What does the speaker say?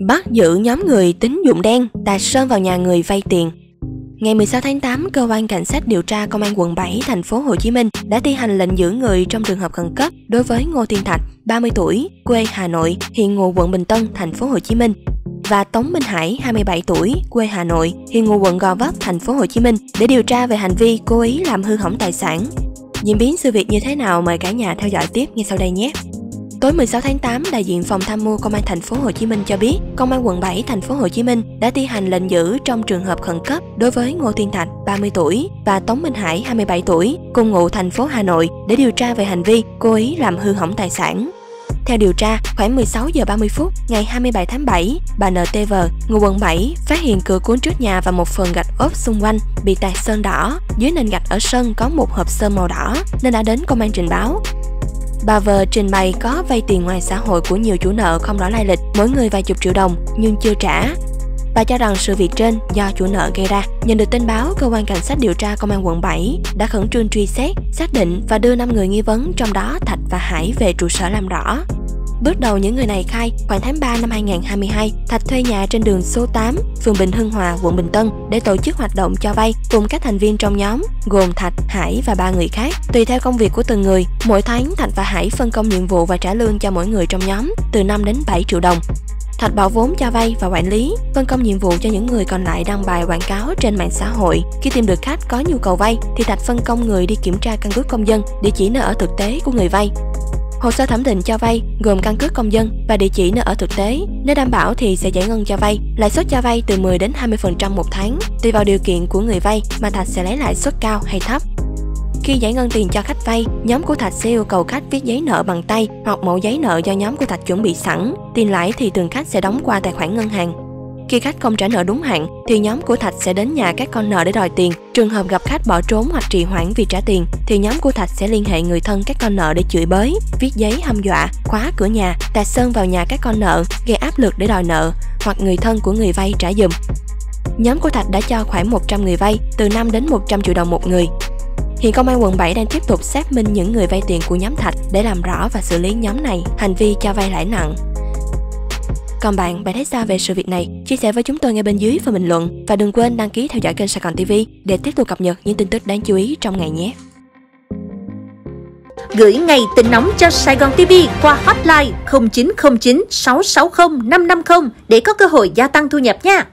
bắt giữ nhóm người tín dụng đen tạt sơn vào nhà người vay tiền. Ngày 16 tháng 8, cơ quan cảnh sát điều tra công an quận 7 thành phố Hồ Chí Minh đã thi hành lệnh giữ người trong trường hợp khẩn cấp đối với Ngô Thiên Thạch, 30 tuổi, quê Hà Nội, hiện ngụ quận Bình Tân, thành phố Hồ Chí Minh, và Tống Minh Hải, 27 tuổi, quê Hà Nội, hiện ngụ quận Gò Vấp, thành phố Hồ Chí Minh để điều tra về hành vi cố ý làm hư hỏng tài sản. Diễn biến sự việc như thế nào mời cả nhà theo dõi tiếp ngay sau đây nhé. Tối 16 tháng 8, đại diện phòng tham mưu công an thành phố Hồ Chí Minh cho biết, công an quận 7 thành phố Hồ Chí Minh đã thi hành lệnh giữ trong trường hợp khẩn cấp đối với Ngô Thiên Thạch, 30 tuổi và Tống Minh Hải, 27 tuổi, cùng ngụ thành phố Hà Nội để điều tra về hành vi cố ý làm hư hỏng tài sản. Theo điều tra, khoảng 16 giờ 30 phút ngày 27 tháng 7, bà NTV, ngụ quận 7, phát hiện cửa cuốn trước nhà và một phần gạch ốp xung quanh bị tạt sơn đỏ, dưới nền gạch ở sân có một hộp sơn màu đỏ nên đã đến công an trình báo. Bà vợ trình bày có vay tiền ngoài xã hội của nhiều chủ nợ không rõ lai lịch, mỗi người vài chục triệu đồng nhưng chưa trả. Bà cho rằng sự việc trên do chủ nợ gây ra. Nhận được tin báo, cơ quan cảnh sát điều tra công an quận 7 đã khẩn trương truy xét, xác định và đưa 5 người nghi vấn, trong đó Thạch và Hải, về trụ sở làm rõ. Bước đầu những người này khai, khoảng tháng 3 năm 2022, Thạch thuê nhà trên đường số 8, phường Bình Hưng Hòa, quận Bình Tân để tổ chức hoạt động cho vay cùng các thành viên trong nhóm gồm Thạch, Hải và 3 người khác. Tùy theo công việc của từng người, mỗi tháng Thạch và Hải phân công nhiệm vụ và trả lương cho mỗi người trong nhóm từ 5 đến 7 triệu đồng. Thạch bỏ vốn cho vay và quản lý, phân công nhiệm vụ cho những người còn lại đăng bài quảng cáo trên mạng xã hội. Khi tìm được khách có nhu cầu vay thì Thạch phân công người đi kiểm tra căn cước công dân, địa chỉ nơi ở thực tế của người vay. Hồ sơ thẩm định cho vay gồm căn cước công dân và địa chỉ nơi ở thực tế, nếu đảm bảo thì sẽ giải ngân cho vay. Lãi suất cho vay từ 10 đến 20% một tháng, tùy vào điều kiện của người vay mà Thạch sẽ lấy lãi suất cao hay thấp. Khi giải ngân tiền cho khách vay, nhóm của Thạch sẽ yêu cầu khách viết giấy nợ bằng tay hoặc mẫu giấy nợ do nhóm của Thạch chuẩn bị sẵn. Tiền lãi thì từng khách sẽ đóng qua tài khoản ngân hàng. Khi khách không trả nợ đúng hạn thì nhóm của Thạch sẽ đến nhà các con nợ để đòi tiền. Trường hợp gặp khách bỏ trốn hoặc trì hoãn việc trả tiền thì nhóm của Thạch sẽ liên hệ người thân các con nợ để chửi bới, viết giấy hăm dọa, khóa cửa nhà, tạt sơn vào nhà các con nợ, gây áp lực để đòi nợ hoặc người thân của người vay trả giùm. Nhóm của Thạch đã cho khoảng 100 người vay từ 5 đến 100 triệu đồng một người. Hiện công an quận 7 đang tiếp tục xác minh những người vay tiền của nhóm Thạch để làm rõ và xử lý nhóm này hành vi cho vay lãi nặng. Còn bạn thấy sao về sự việc này? Chia sẻ với chúng tôi ngay bên dưới phần bình luận và đừng quên đăng ký theo dõi kênh Sài Gòn TV để tiếp tục cập nhật những tin tức đáng chú ý trong ngày nhé. Gửi ngay tin nóng cho Sài Gòn TV qua hotline 0909 660 550 để có cơ hội gia tăng thu nhập nha.